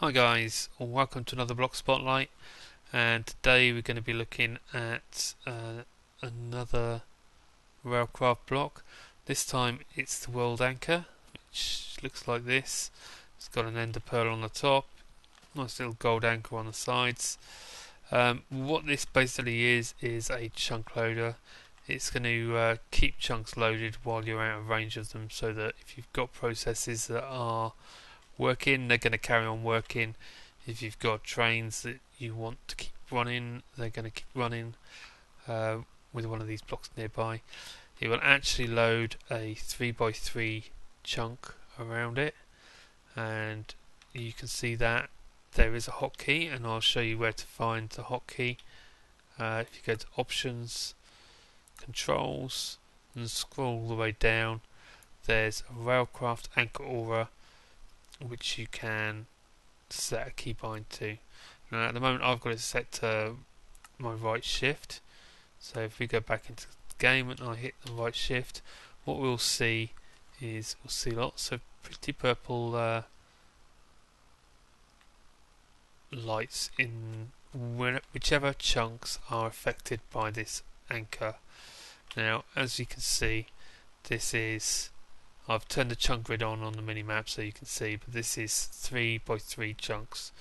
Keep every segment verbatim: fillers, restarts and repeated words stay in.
Hi guys, welcome to another block spotlight, and today we're going to be looking at uh, another Railcraft block. This time it's the World Anchor, which looks like this. It's got an ender pearl on the top, nice little gold anchor on the sides. Um, what this basically is is a chunk loader. It's going to uh, keep chunks loaded while you're out of range of them, so that if you've got processes that are working, they're going to carry on working. If you've got trains that you want to keep running, they're going to keep running uh, with one of these blocks nearby. It will actually load a three by three chunk around it, and you can see that there is a hotkey, and I'll show you where to find the hotkey. Uh, if you go to Options, Controls, and scroll all the way down, there's a Railcraft Anchor Aura, which you can set a keybind to. Now at the moment I've got it set to my right shift, so if we go back into the game and I hit the right shift, what we'll see is we'll see lots of pretty purple uh, lights in whichever chunks are affected by this anchor. Now as you can see, this is, I've turned the chunk grid on on the mini-map so you can see, but this is three by three chunks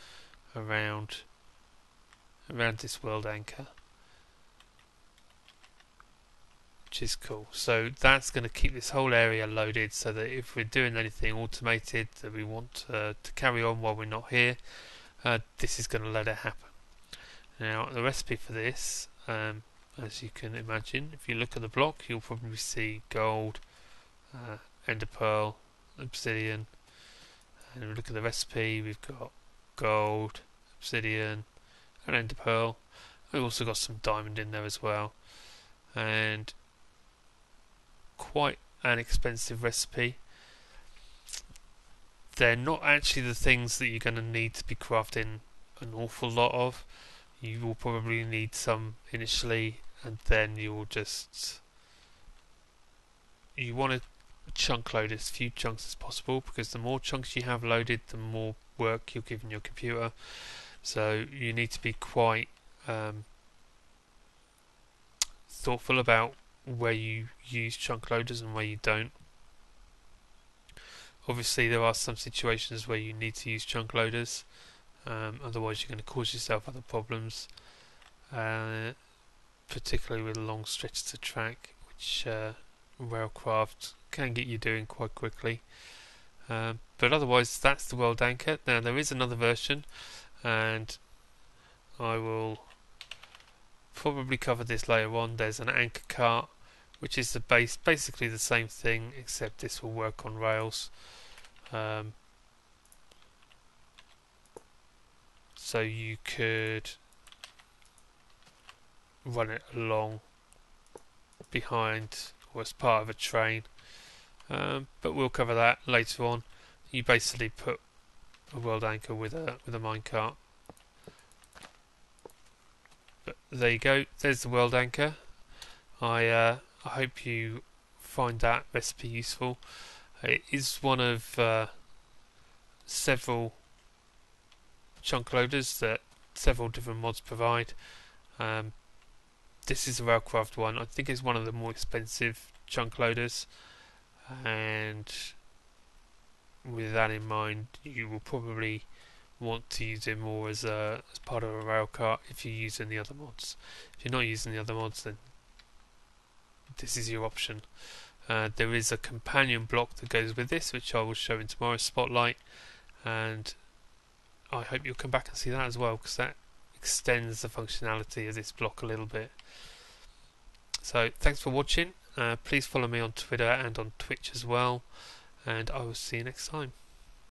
around around this world anchor, which is cool. So that's going to keep this whole area loaded, so that if we're doing anything automated that we want uh, to carry on while we're not here, uh, this is going to let it happen. Now the recipe for this, um, as you can imagine, if you look at the block, you'll probably see gold, uh, ender pearl, obsidian, and if we look at the recipe, we've got gold, obsidian and ender pearl. We've also got some diamond in there as well, and quite an expensive recipe. They're not actually the things that you're going to need to be crafting an awful lot of. You will probably need some initially, and then you'll just you want to chunk load as few chunks as possible, because the more chunks you have loaded, the more work you're giving your computer. So you need to be quite um, thoughtful about where you use chunk loaders and where you don't. Obviously there are some situations where you need to use chunk loaders, um, otherwise you're going to cause yourself other problems, uh, particularly with long stretches of track, which uh, Railcraft can get you doing quite quickly. Um, but otherwise, that's the World Anchor. Now there is another version, and I will probably cover this later on. There's an anchor cart, which is the base, basically the same thing, except this will work on rails. Um, so you could run it along behind or as part of a train. Um, but we'll cover that later on. You basically put a world anchor with a with a minecart. But there you go. There's the world anchor. I uh, I hope you find that recipe useful. It is one of uh, several chunk loaders that several different mods provide. Um, this is a Railcraft one. I think it's one of the more expensive chunk loaders, and with that in mind, you will probably want to use it more as a as part of a rail cart if you're using the other mods. If you're not using the other mods, then this is your option. Uh, there is a companion block that goes with this, which I will show in tomorrow's spotlight, and I hope you'll come back and see that as well, because that extends the functionality of this block a little bit. So thanks for watching. Uh, please follow me on Twitter and on Twitch as well, and I will see you next time.